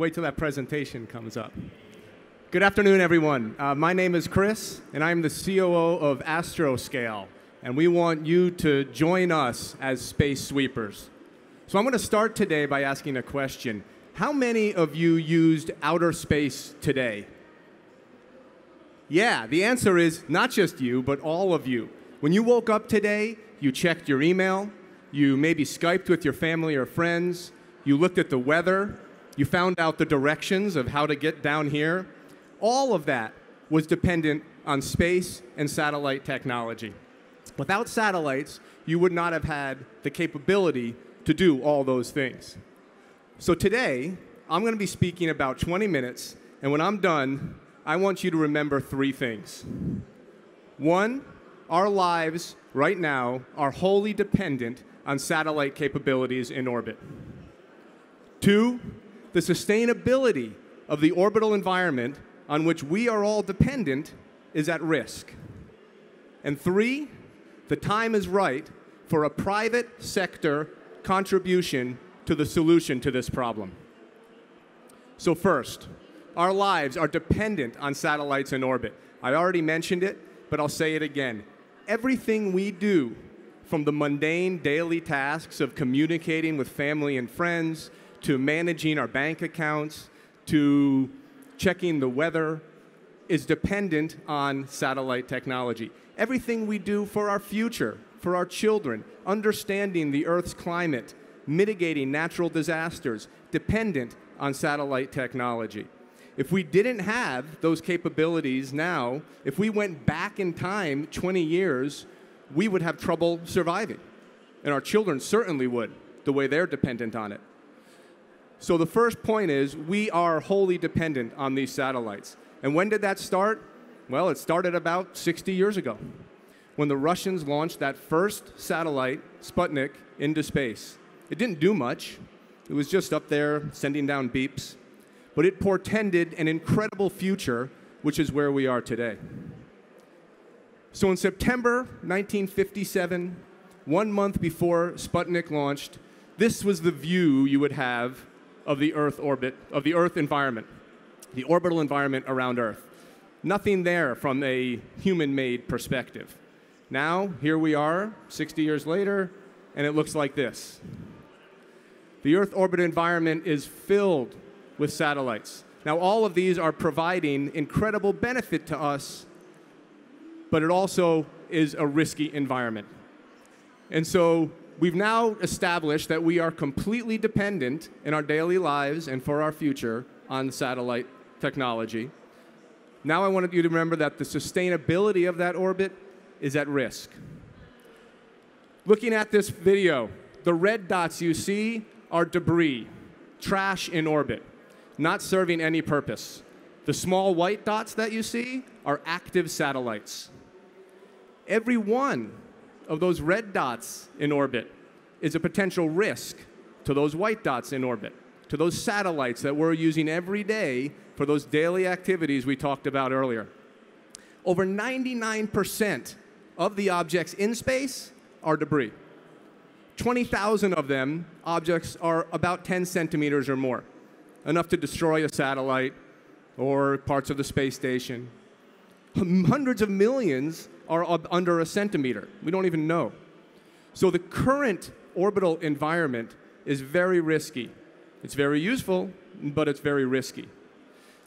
Wait till that presentation comes up. Good afternoon, everyone. My name is Chris, and I'm the COO of Astroscale, and we want you to join us as space sweepers. So I'm going to start today by asking a question. How many of you used outer space today? Yeah, the answer is not just you, but all of you. When you woke up today, you checked your email, you maybe Skyped with your family or friends, you looked at the weather, you found out the directions of how to get down here. All of that was dependent on space and satellite technology. Without satellites, you would not have had the capability to do all those things. So today, I'm going to be speaking about 20 minutes, and when I'm done, I want you to remember three things. One, our lives right now are wholly dependent on satellite capabilities in orbit. Two, the sustainability of the orbital environment on which we are all dependent is at risk. And three, the time is right for a private sector contribution to the solution to this problem. So first, our lives are dependent on satellites in orbit. I already mentioned it, but I'll say it again. Everything we do, from the mundane daily tasks of communicating with family and friends, to managing our bank accounts, to checking the weather, is dependent on satellite technology. Everything we do for our future, for our children, understanding the Earth's climate, mitigating natural disasters, dependent on satellite technology. If we didn't have those capabilities now, if we went back in time 20 years, we would have trouble surviving. And our children certainly would, the way they're dependent on it. So the first point is, we are wholly dependent on these satellites. And when did that start? Well, it started about 60 years ago, when the Russians launched that first satellite, Sputnik, into space. It didn't do much. It was just up there sending down beeps. But it portended an incredible future, which is where we are today. So in September 1957, 1 month before Sputnik launched, this was the view you would have of the Earth orbit, of the Earth environment, the orbital environment around Earth. Nothing there from a human-made perspective. Now, here we are, 60 years later, and it looks like this. The Earth orbit environment is filled with satellites. Now, all of these are providing incredible benefit to us, but it also is a risky environment. And so, we've now established that we are completely dependent in our daily lives and for our future on satellite technology. Now I wanted you to remember that the sustainability of that orbit is at risk. Looking at this video, the red dots you see are debris, trash in orbit, not serving any purpose. The small white dots that you see are active satellites. Every one of those red dots in orbit is a potential risk to those white dots in orbit, to those satellites that we're using every day for those daily activities we talked about earlier. Over 99% of the objects in space are debris. 20,000 of them, objects are about 10 centimeters or more, enough to destroy a satellite or parts of the space station. Hundreds of millions are under a centimeter. We don't even know. So the current orbital environment is very risky. It's very useful, but it's very risky.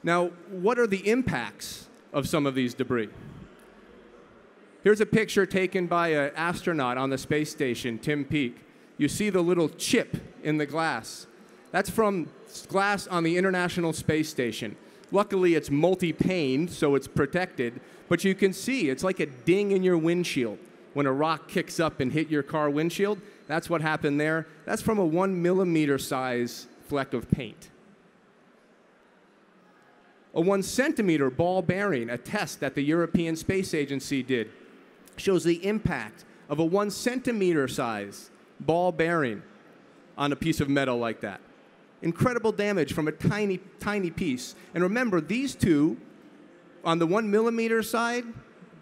Now, what are the impacts of some of these debris? Here's a picture taken by an astronaut on the space station, Tim Peake. You see the little chip in the glass. That's from glass on the International Space Station. Luckily, it's multi-paned, so it's protected. But you can see it's like a ding in your windshield. When a rock kicks up and hit your car windshield, that's what happened there. That's from a 1 millimeter size fleck of paint. A 1 centimeter ball bearing, a test that the European Space Agency did, shows the impact of a 1 centimeter size ball bearing on a piece of metal like that. Incredible damage from a tiny, tiny piece. And remember, these two, on the 1 millimeter side,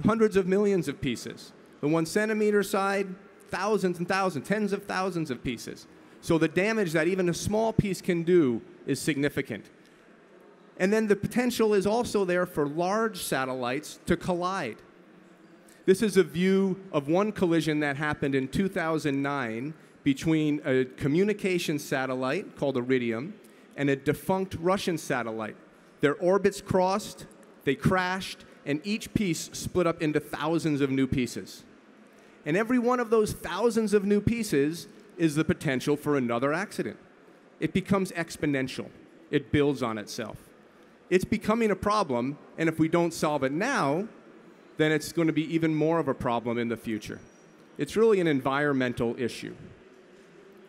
hundreds of millions of pieces. The 1 centimeter side, thousands and thousands, tens of thousands of pieces. So the damage that even a small piece can do is significant. And then the potential is also there for large satellites to collide. This is a view of one collision that happened in 2009 between a communications satellite called Iridium and a defunct Russian satellite. Their orbits crossed, they crashed, and each piece split up into thousands of new pieces. And every one of those thousands of new pieces is the potential for another accident. It becomes exponential. It builds on itself. It's becoming a problem, and if we don't solve it now, then it's going to be even more of a problem in the future. It's really an environmental issue.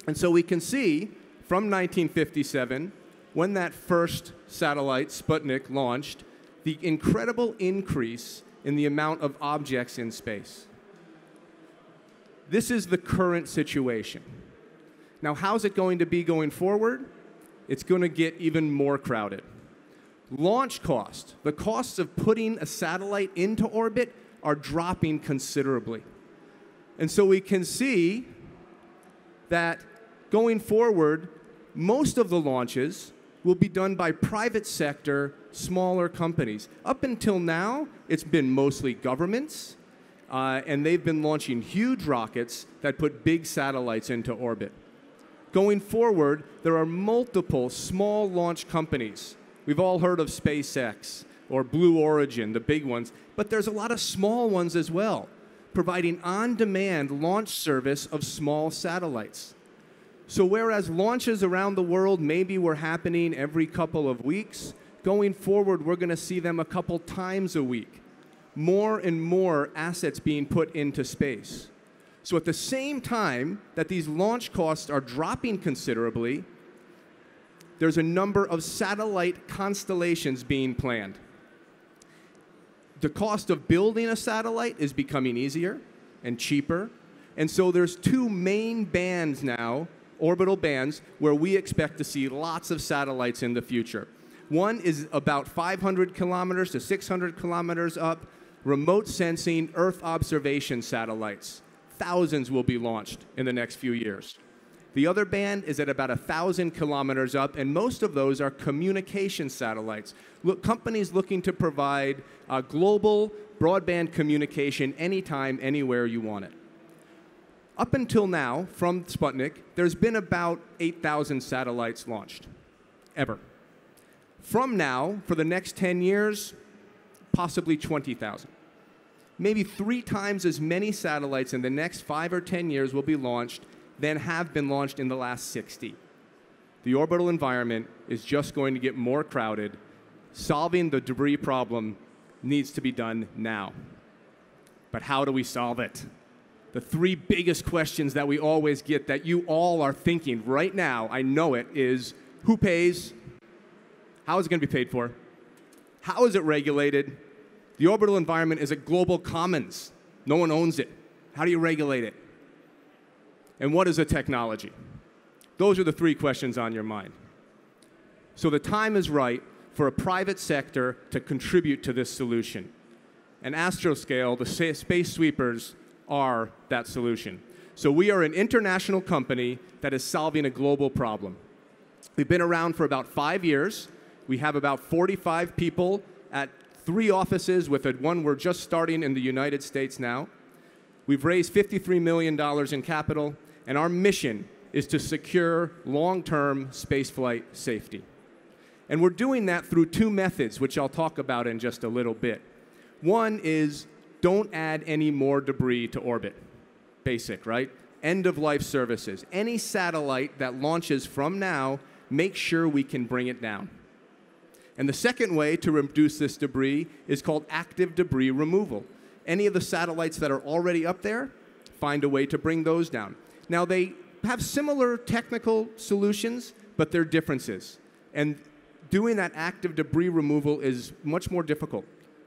And so we can see from 1957, when that first satellite, Sputnik, launched, the incredible increase in the amount of objects in space. This is the current situation. Now, how's it going to be going forward? It's going to get even more crowded. Launch cost, the costs of putting a satellite into orbit, are dropping considerably. And so we can see that going forward, most of the launches will be done by private sector, smaller companies. Up until now, it's been mostly governments, and they've been launching huge rockets that put big satellites into orbit. Going forward, there are multiple small launch companies. We've all heard of SpaceX or Blue Origin, the big ones, but there's a lot of small ones as well, providing on-demand launch service of small satellites. So whereas launches around the world maybe were happening every couple of weeks, going forward we're going to see them a couple times a week. More and more assets being put into space. So at the same time that these launch costs are dropping considerably, there's a number of satellite constellations being planned. The cost of building a satellite is becoming easier and cheaper. And so there's two main bands now, orbital bands, where we expect to see lots of satellites in the future. One is about 500 kilometers to 600 kilometers up, remote sensing Earth observation satellites. Thousands will be launched in the next few years. The other band is at about 1,000 kilometers up, and most of those are communication satellites. Look, companies looking to provide global broadband communication anytime, anywhere you want it. Up until now, from Sputnik, there's been about 8,000 satellites launched, ever. From now, for the next 10 years, possibly 20,000. Maybe 3 times as many satellites in the next 5 or 10 years will be launched than have been launched in the last 60. The orbital environment is just going to get more crowded. Solving the debris problem needs to be done now. But how do we solve it? The 3 biggest questions that we always get that you all are thinking right now, I know it, is who pays? How is it going to be paid for? How is it regulated? The orbital environment is a global commons. No one owns it. How do you regulate it? And what is the technology? Those are the 3 questions on your mind. So the time is right for a private sector to contribute to this solution. And Astroscale, the space sweepers, are that solution. So we are an international company that is solving a global problem. We've been around for about 5 years. We have about 45 people at 3 offices, with one we're just starting in the United States now. We've raised $53 million in capital, and our mission is to secure long-term spaceflight safety. And we're doing that through 2 methods, which I'll talk about in just a little bit. One is don't add any more debris to orbit. Basic, right? End-of-life services. Any satellite that launches from now, make sure we can bring it down. And the second way to reduce this debris is called active debris removal. Any of the satellites that are already up there, find a way to bring those down. Now, they have similar technical solutions, but there are differences. And doing that active debris removal is much more difficult.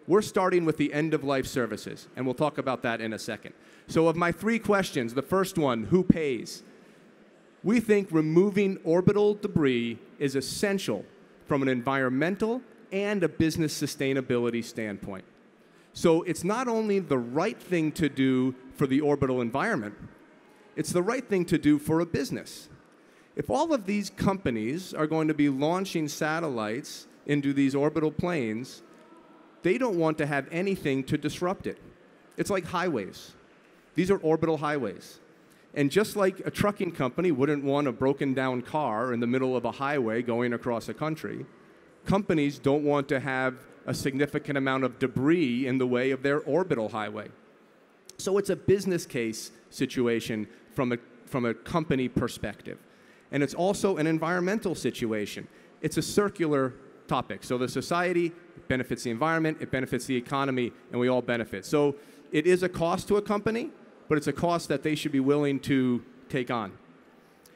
We're starting with the end-of-life services, and we'll talk about that in a second. So of my 3 questions, the first one, who pays? We think removing orbital debris is essential from an environmental and a business sustainability standpoint. So it's not only the right thing to do for the orbital environment, it's the right thing to do for a business. If all of these companies are going to be launching satellites into these orbital planes, they don't want to have anything to disrupt it. It's like highways. These are orbital highways. And just like a trucking company wouldn't want a broken-down car in the middle of a highway going across a country, companies don't want to have a significant amount of debris in the way of their orbital highway. So it's a business case situation from a company perspective. And it's also an environmental situation. It's a circular topic. So the society benefits the environment, it benefits the economy, and we all benefit. So it is a cost to a company, but it's a cost that they should be willing to take on.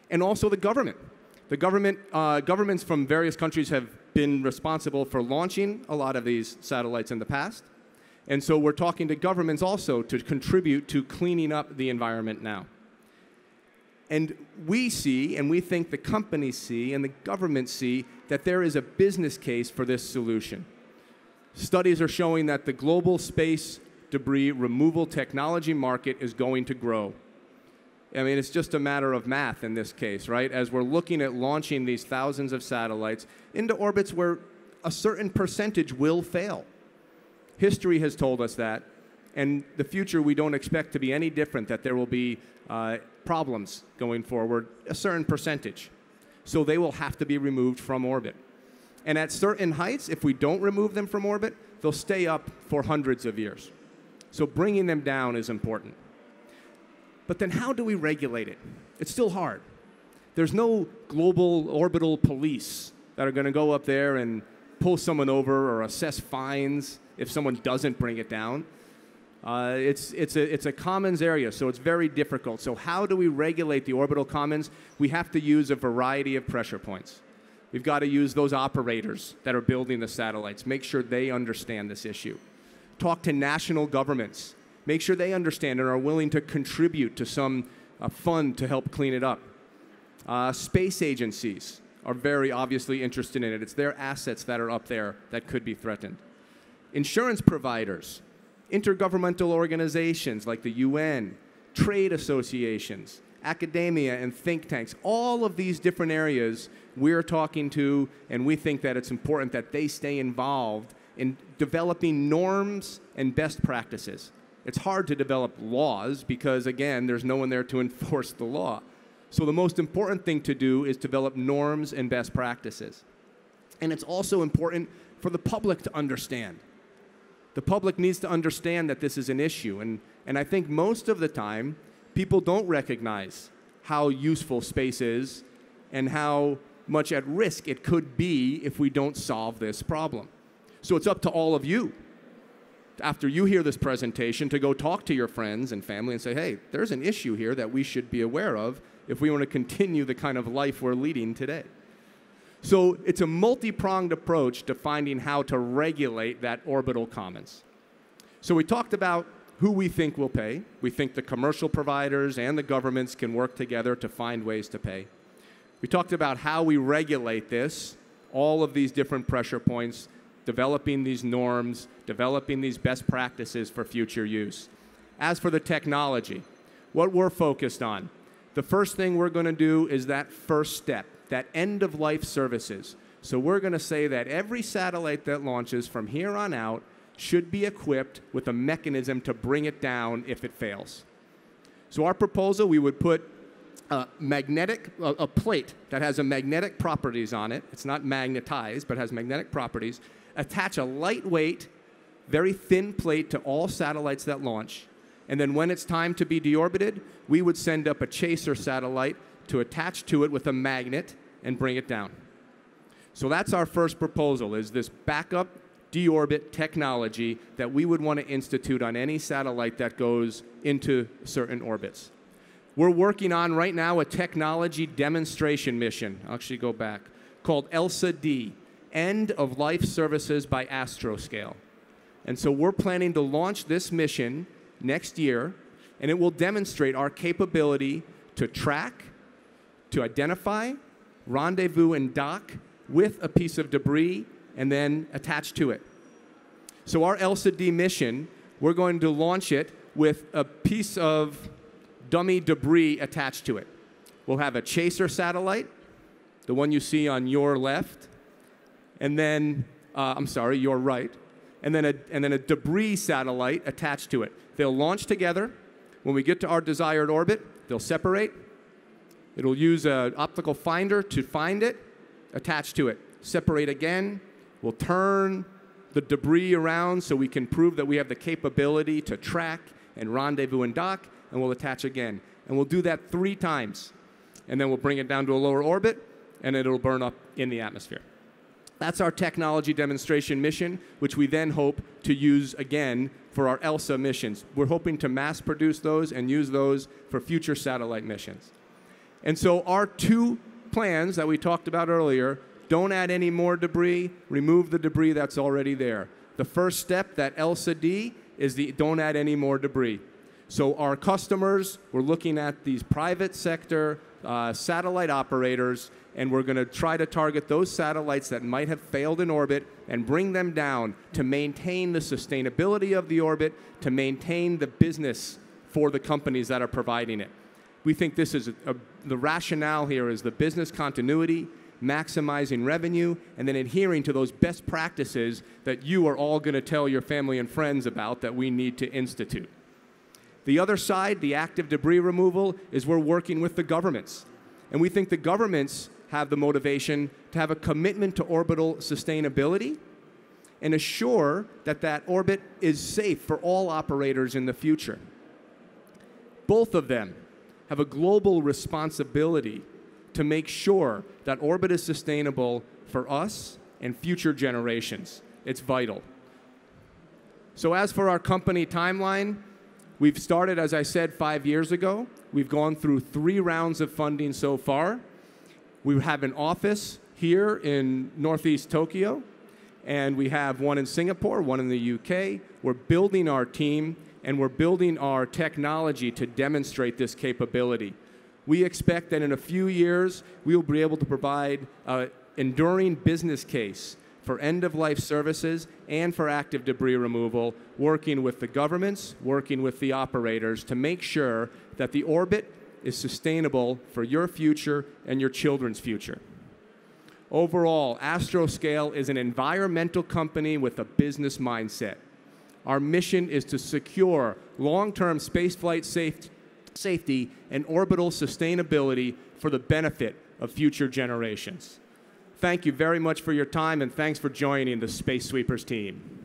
And also the government. The governments from various countries have been responsible for launching a lot of these satellites in the past. And so we're talking to governments also to contribute to cleaning up the environment now. And we see, and we think the companies see, and the governments see, that there is a business case for this solution. Studies are showing that the global space debris removal technology market is going to grow. I mean, it's just a matter of math in this case, right? As we're looking at launching these thousands of satellites into orbits where a certain percentage will fail. History has told us that, and the future we don't expect to be any different, that there will be problems going forward, a certain percentage. So they will have to be removed from orbit. And at certain heights, if we don't remove them from orbit, they'll stay up for hundreds of years. So bringing them down is important. But then how do we regulate it? It's still hard. There's no global orbital police that are going to go up there and pull someone over or assess fines if someone doesn't bring it down. It's a commons area, so it's very difficult. So how do we regulate the orbital commons? We have to use a variety of pressure points. We've got to use those operators that are building the satellites, make sure they understand this issue. Talk to national governments. Make sure they understand and are willing to contribute to some fund to help clean it up. Space agencies are very obviously interested in it. It's their assets that are up there that could be threatened. Insurance providers, intergovernmental organizations like the UN, trade associations, academia and think tanks, all of these different areas we're talking to, and we think that it's important that they stay involved in developing norms and best practices. It's hard to develop laws because, again, there's no one there to enforce the law. So the most important thing to do is develop norms and best practices. And it's also important for the public to understand. The public needs to understand that this is an issue. And I think most of the time, people don't recognize how useful space is and how much at risk it could be if we don't solve this problem. So it's up to all of you, after you hear this presentation, to go talk to your friends and family and say, hey, there's an issue here that we should be aware of if we want to continue the kind of life we're leading today. So it's a multi-pronged approach to finding how to regulate that orbital commons. So we talked about who we think will pay. We think the commercial providers and the governments can work together to find ways to pay. We talked about how we regulate this, all of these different pressure points, developing these norms, developing these best practices for future use. As for the technology, what we're focused on, the first thing we're going to do is that first step, that end-of-life services. So we're going to say that every satellite that launches from here on out should be equipped with a mechanism to bring it down if it fails. So our proposal, we would put a plate that has a magnetic properties on it. It's not magnetized, but has magnetic properties. Attach a lightweight, very thin plate to all satellites that launch. And then when it's time to be deorbited, we would send up a chaser satellite to attach to it with a magnet and bring it down. So that's our first proposal, is this backup deorbit technology that we would want to institute on any satellite that goes into certain orbits. We're working on right now a technology demonstration mission, I'll actually go back, called ELSA-D. End of Life Services by Astroscale. And so we're planning to launch this mission next year, and it will demonstrate our capability to track, to identify, rendezvous and dock with a piece of debris and then attach to it. So our ELSA-D mission, we're going to launch it with a piece of dummy debris attached to it. We'll have a chaser satellite, the one you see on your left, and then I'm sorry, you're right, and then a debris satellite attached to it. They'll launch together. When we get to our desired orbit, they'll separate. It'll use an optical finder to find it, attach to it, separate again. We'll turn the debris around so we can prove that we have the capability to track and rendezvous and dock, and we'll attach again. And we'll do that 3 times. And then we'll bring it down to a lower orbit, and it'll burn up in the atmosphere. That's our technology demonstration mission, which we then hope to use again for our ELSA missions. We're hoping to mass produce those and use those for future satellite missions. And so our 2 plans that we talked about earlier, don't add any more debris, remove the debris that's already there. The first step, that ELSA-D, is the don't add any more debris. So our customers, we're looking at these private sector satellite operators, and we're going to try to target those satellites that might have failed in orbit and bring them down to maintain the sustainability of the orbit, to maintain the business for the companies that are providing it. We think this is the rationale here is the business continuity, maximizing revenue, and then adhering to those best practices that you are all going to tell your family and friends about that we need to institute. The other side, the active debris removal, is we're working with the governments. And we think the governments have the motivation to have a commitment to orbital sustainability and assure that that orbit is safe for all operators in the future. Both of them have a global responsibility to make sure that orbit is sustainable for us and future generations. It's vital. So as for our company timeline, we've started, as I said, 5 years ago. We've gone through 3 rounds of funding so far. We have an office here in northeast Tokyo, and we have one in Singapore, one in the UK. We're building our team, and we're building our technology to demonstrate this capability. We expect that in a few years, we will be able to provide an enduring business case for end-of-life services and for active debris removal, working with the governments, working with the operators to make sure that the orbit is sustainable for your future and your children's future. Overall, Astroscale is an environmental company with a business mindset. Our mission is to secure long-term spaceflight safety and orbital sustainability for the benefit of future generations. Thank you very much for your time, and thanks for joining the Space Sweepers team.